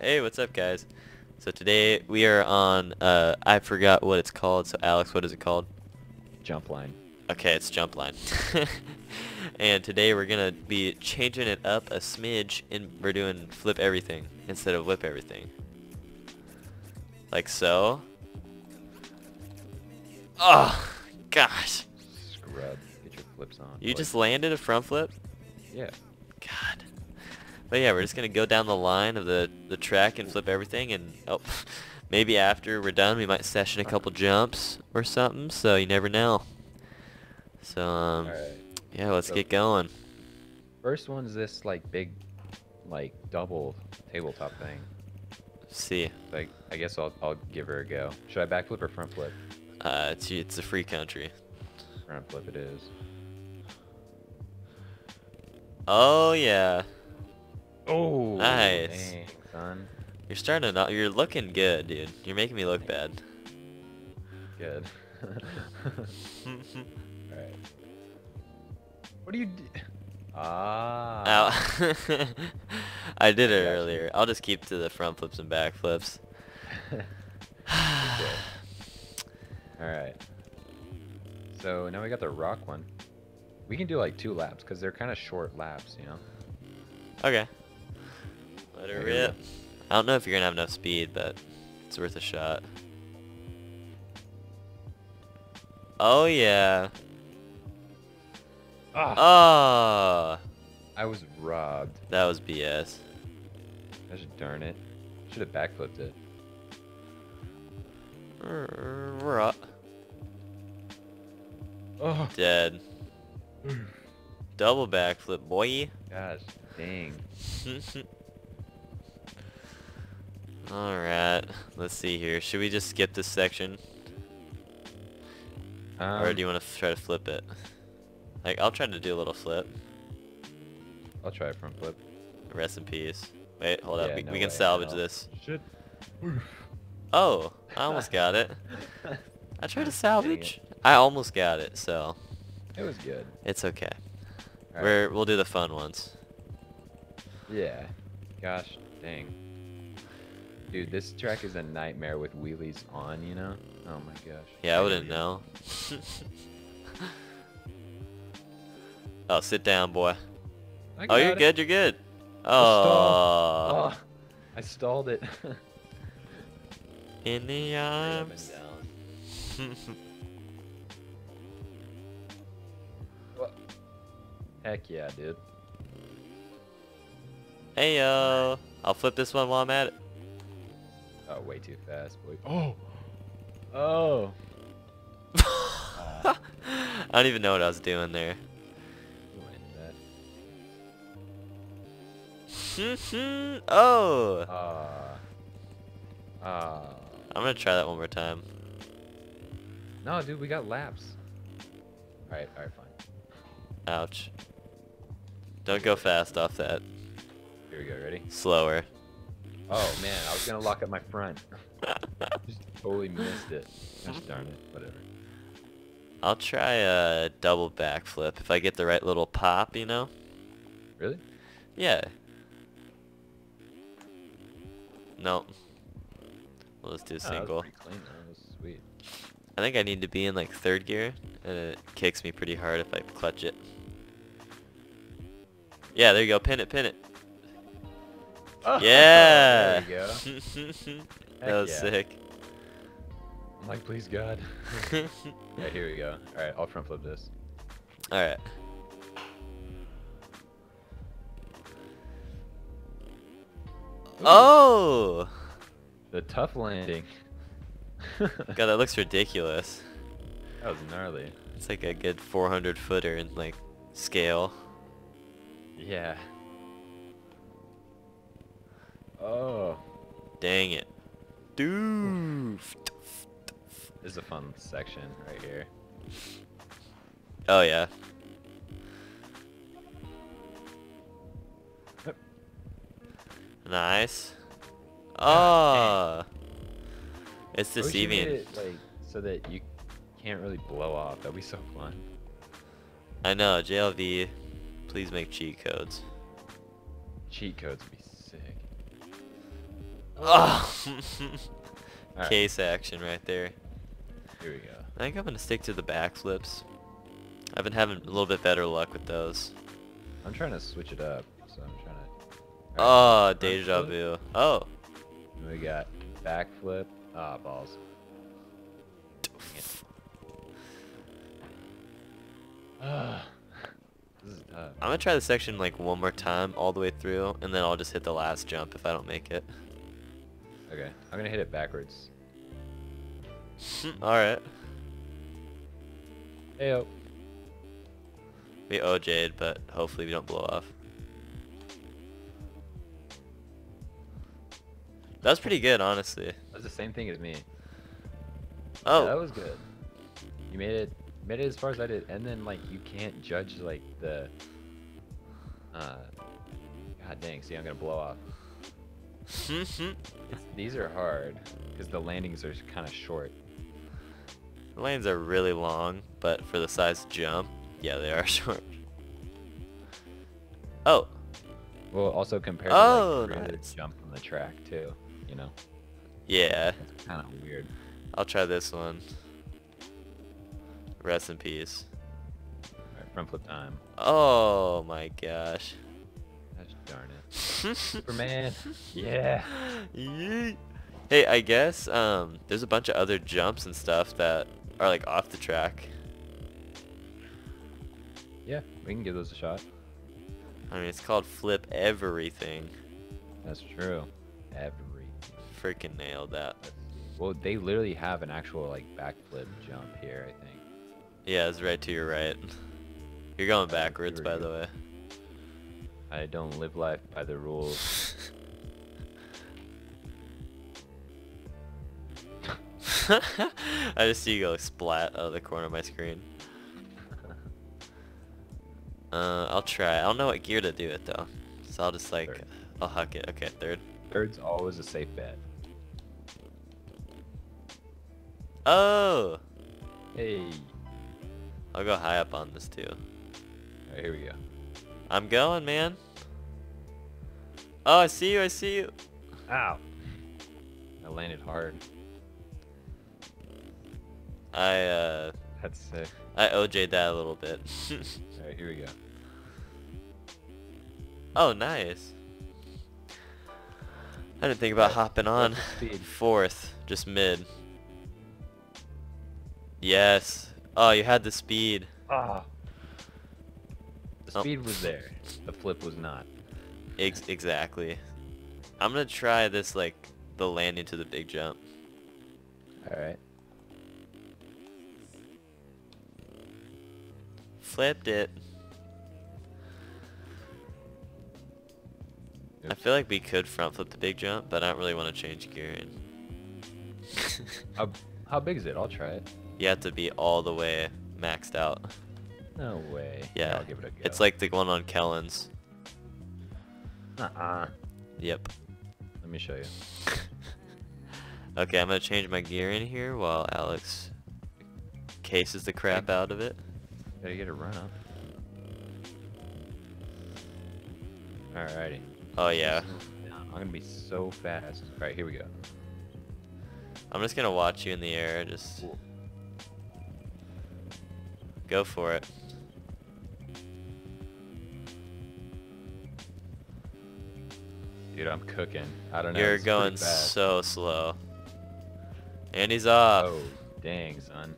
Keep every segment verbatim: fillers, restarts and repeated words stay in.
Hey, what's up, guys? So today we are on, uh, I forgot what it's called, so Alex, what is it called? Jump Line. Okay, it's Jump Line. And today we're going to be changing it up a smidge, and we're doing flip everything instead of whip everything. Like so. Oh, gosh. Scrub, get your flips on. You boy. Just landed a front flip? Yeah. God. But yeah, we're just going to go down the line of the, the track and flip everything, and oh, maybe after we're done we might session a couple jumps or something, so you never know. So, um, right. yeah, let's so get going. First one's this, like, big, like, double tabletop thing. Let's see. Like, I guess I'll, I'll give her a go. Should I backflip or front flip? Uh, it's, it's a free country. Front flip it is. Oh, yeah. Oh, nice. Dang, son. You're starting to not, you're looking good, dude. You're making me look bad. Good. Alright. What do you do? Ah. Ow. I did it earlier. I'll just keep to the front flips and back flips. Alright. So now we got the rock one. We can do like two laps because they're kind of short laps, you know? Okay. Let her rip. I don't know if you're gonna have enough speed, but it's worth a shot. Oh yeah. Ah. Oh. I was robbed. That was B S. Gosh darn it. Should have backflipped it. We're up. Oh. Dead. Double backflip, boy. Gosh dang. Alright, let's see here. Should we just skip this section? Um, or do you want to try to flip it? Like, I'll try to do a little flip. I'll try a front flip. Rest in peace. Wait, hold yeah, up. We, no we can salvage this. Shit. Oh, I almost got it. I tried to salvage. I almost got it, so. It was good. It's okay. Right. We're, we'll do the fun ones. Yeah. Gosh dang. Dude, this track is a nightmare with wheelies on, you know? Oh my gosh. Yeah, I wouldn't know. Oh, sit down, boy. Oh, you're it. good, you're good. Oh. I stalled, oh, I stalled it. In the arms. Heck yeah, dude. Hey, yo. I'll flip this one while I'm at it. Oh, way too fast, boy. Oh! Oh! uh, I don't even know what I was doing there. That. Oh! Uh, uh, I'm gonna try that one more time. No, dude, we got laps. Alright, alright, fine. Ouch. Don't go fast off that. Here we go, ready? Slower. Oh man, I was gonna lock up my front. Just totally missed it. Gosh darn it, whatever. I'll try a double backflip if I get the right little pop, you know? Really? Yeah. Nope. Well, let's do a single. Oh, that was pretty clean, that was sweet. I think I need to be in like third gear, and it kicks me pretty hard if I clutch it. Yeah, there you go. Pin it, pin it. Oh, yeah! There you go. That was yeah. sick. I'm like, please God. Yeah, here we go. Alright, I'll front flip this. Alright. Oh! The tough landing. God, that looks ridiculous. That was gnarly. It's like a good four hundred footer in like scale. Yeah. Oh. Dang it. Dude. This is a fun section right here. Oh, yeah. Nice. Oh. It's deceiving. It, like, so that you can't really blow off. That'd be so fun. I know. J L V, please make cheat codes. Cheat codes would be sick. Oh. Right. Case action right there. Here we go. I think I'm gonna stick to the backflips. I've been having a little bit better luck with those. I'm trying to switch it up, so I'm trying to. Right. Oh, deja vu. Oh. We got backflip. Ah, oh, balls. Uh, this is tough. I'm gonna try the section like one more time, all the way through, and then I'll just hit the last jump if I don't make it. Okay, I'm gonna hit it backwards. All right. Heyo. We owe Jade, but hopefully we don't blow off. That was pretty good, honestly. That was the same thing as me. Oh, yeah, that was good. You made it. Made it as far as I did, and then like you can't judge like the. Uh, God dang! See, I'm gonna blow off. it's, these are hard because the landings are kind of short. The lanes are really long, but for the size jump, yeah, they are short. Oh. Well, also compared oh, to like, nice. the jump on the track too, you know. Yeah. It's kind of weird. I'll try this one. Rest in peace. Alright, front flip time. Oh my gosh. Gosh darn it. Superman. Yeah. yeah. Hey, I guess um, there's a bunch of other jumps and stuff that are like off the track. Yeah, we can give those a shot. I mean, it's called flip everything. That's true. Every. Freaking nailed that. Well, they literally have an actual like backflip jump here, I think. Yeah, it's right to your right. You're going backwards, by the way. I don't live life by the rules. I just see you go splat out of the corner of my screen. Uh, I'll try. I don't know what gear to do it though, so I'll just like, third. I'll huck it. Okay, third. Third's always a safe bet. Oh. Hey. I'll go high up on this too. Alright, here we go. I'm going, man. Oh, I see you, I see you. Ow. I landed hard. I, uh... That's sick. I O J'd that a little bit. Alright, here we go. Oh, nice. I didn't think about hopping on. Fourth. Just mid. Yes. Oh, you had the speed. Ah. The speed oh. was there. The flip was not. Ex exactly. I'm gonna try this like the landing to the big jump. All right. Flipped it. Oops. I feel like we could front flip the big jump, but I don't really want to change gear. how how big is it? I'll try it. You have to be all the way maxed out. No way. Yeah, I'll give it a go. It's like the one on Kellen's. Uh-uh. Yep. Let me show you. Okay, I'm gonna change my gear in here while Alex cases the crap out of it. Gotta get a run up. Alrighty. Oh yeah. I'm gonna be so fast. Alright, here we go. I'm just gonna watch you in the air, just... Cool. Go for it. Dude, I'm cooking. I don't know. You're going so slow. And he's off. Oh, dang, son.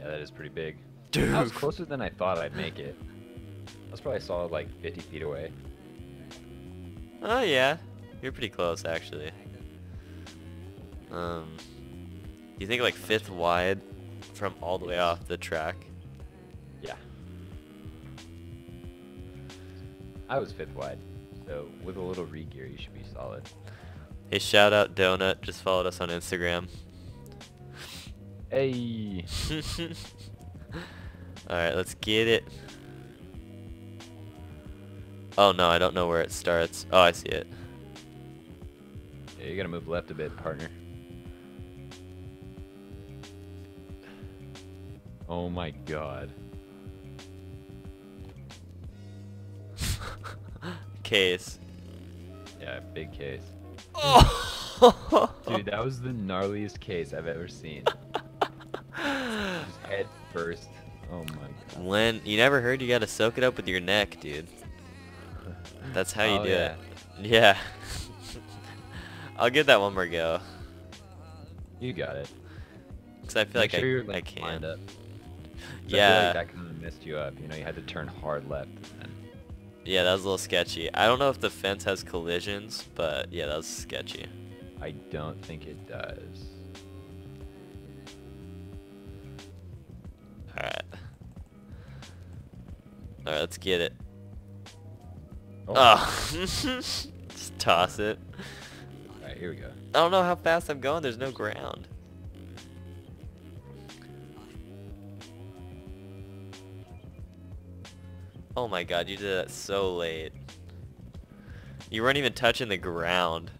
Yeah, that is pretty big. Dude. I was closer than I thought I'd make it. I was probably solid like fifty feet away. Oh, yeah. You're pretty close, actually. Um, you think like fifth wide? From all the way off the track. Yeah. I was fifth wide, so with a little re-gear you should be solid. Hey, shout out Donut, just followed us on Instagram. Hey. Alright, let's get it. Oh no, I don't know where it starts. Oh, I see it. Yeah, you gotta move left a bit, partner. Oh my god. Case. Yeah, Yeah, big case. Oh. Dude, that was the gnarliest case I've ever seen. Just head first. Oh my god. Lynn, you never heard you gotta soak it up with your neck, dude. That's how you oh, do yeah. it. Yeah. I'll give that one more go. You got it. Cause I feel Make like sure I, you're, like, I can. Lined up. Yeah. I feel like that kind of messed you up. You know, you had to turn hard left. Then. Yeah, that was a little sketchy. I don't know if the fence has collisions, but yeah, that was sketchy. I don't think it does. All right. All right, let's get it. Oh. oh. Just toss it. All right, here we go. I don't know how fast I'm going. There's no ground. Oh my god, you did that so late. You weren't even touching the ground.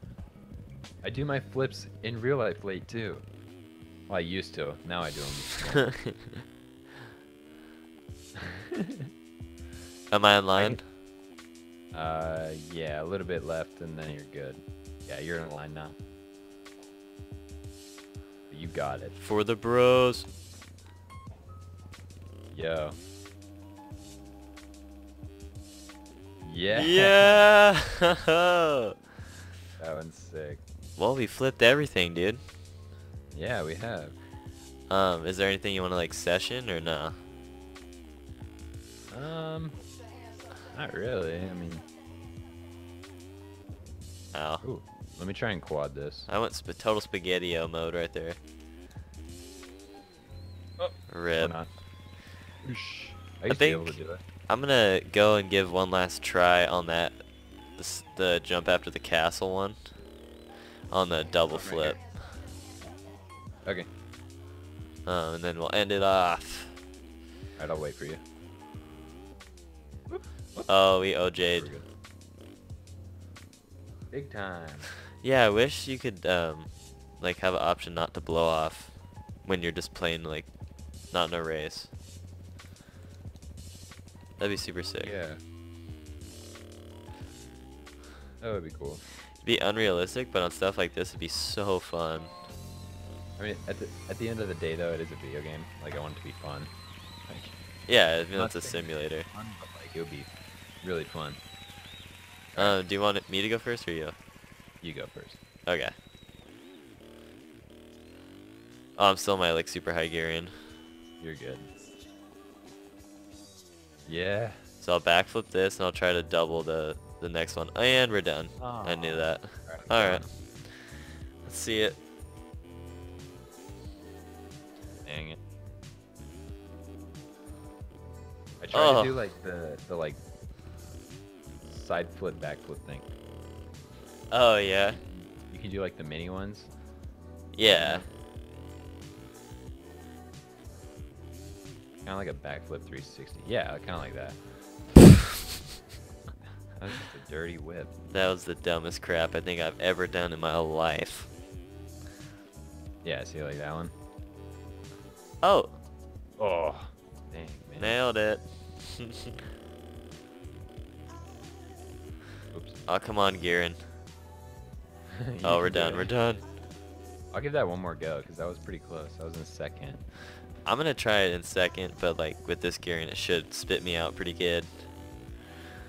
I do my flips in real life late too. Well, I used to. Now I do them. Am I online? Uh, yeah, a little bit left and then you're good. Yeah, you're in line now. You got it. For the bros. Yo. Yeah. Yeah. That one's sick. Well, we flipped everything, dude. Yeah, we have. Um, is there anything you want to like session or no? Um, not really. I mean. Ow. Ooh, let me try and quad this. I went sp total spaghetti-o mode right there. Oh, rip. I used I think... to be able to do it. I'm gonna go and give one last try on that, this, the jump after the castle one, on the double flip. Okay. Um, and then we'll end it off. Alright, I'll wait for you. Whoop, whoop. Oh, we owe Jade. Big time. Yeah, I wish you could um, like have an option not to blow off when you're just playing like not in a race. That'd be super sick. Yeah. That would be cool. It'd be unrealistic, but on stuff like this, it'd be so fun. I mean, at the, at the end of the day, though, it is a video game. Like, I want it to be fun. Like, yeah, I mean, that's a simulator. It's fun, but, like, it would be really fun. Uh, do you want me to go first or you? You go first. Okay. Oh, I'm still my, like, super high Garen. You're good. Yeah. So I'll backflip this and I'll try to double the the next one. And we're done. Aww. I knew that. Alright. All right. Let's see it. Dang it. I tried oh. to do like the the like side flip backflip thing. Oh yeah. You can do like the mini ones. Yeah. Kind of like a backflip three sixty. Yeah, kind of like that. That was just a dirty whip. That was the dumbest crap I think I've ever done in my whole life. Yeah, see like that one? Oh. Oh. Dang, man. Nailed it. Oops. Oh, come on, Garen. Oh, we're done. We're done. I'll give that one more go, because that was pretty close. I was in second. I'm gonna try it in second, but like with this gearing, it should spit me out pretty good.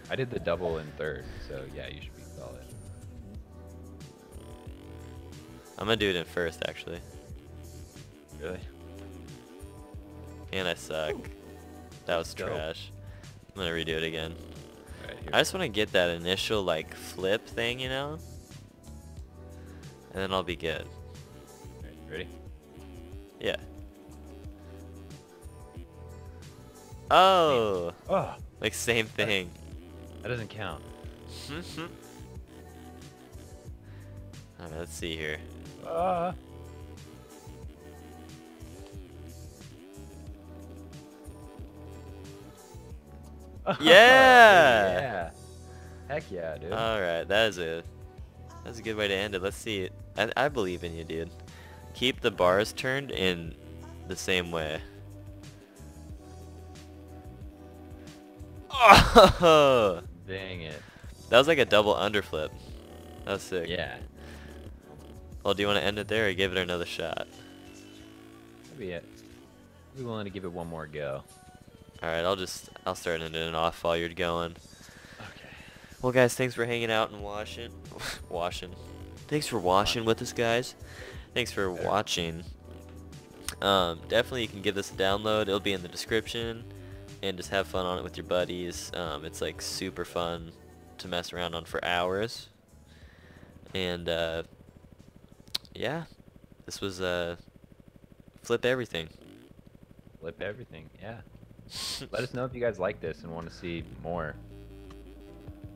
I did the double in third, so yeah, you should be solid. I'm gonna do it in first, actually. Really? And I suck. Ooh. That was Dope. trash. I'm gonna redo it again. All right, I just want to get that initial like flip thing, you know, and then I'll be good. All right, ready? Yeah. Oh. oh, like same thing. That doesn't count. Mm-hmm. All right, let's see here. Uh. Yeah! Yeah! Heck yeah, dude. All right, that is a that's a good way to end it. Let's see it. I I believe in you, dude. Keep the bars turned in the same way. Oh. Dang it. That was like a double underflip. That was sick. Yeah. Well, do you want to end it there or give it another shot? That'd be it. We willing to give it one more go. Alright, I'll just, I'll start ending it off while you're going. Okay. Well, guys, thanks for hanging out and washing. washing. Thanks for washing with us, guys. Thanks for watching. Um, definitely you can give this a download. It'll be in the description. And just have fun on it with your buddies. Um, it's like super fun to mess around on for hours. And uh, yeah, this was uh, Flip Everything. Flip Everything, yeah. Let us know if you guys like this and want to see more.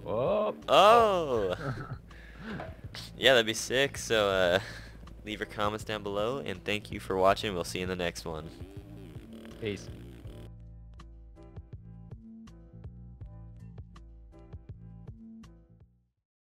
Whoa. Oh! Yeah, that'd be sick. So uh, leave your comments down below, and thank you for watching. We'll see you in the next one. Peace.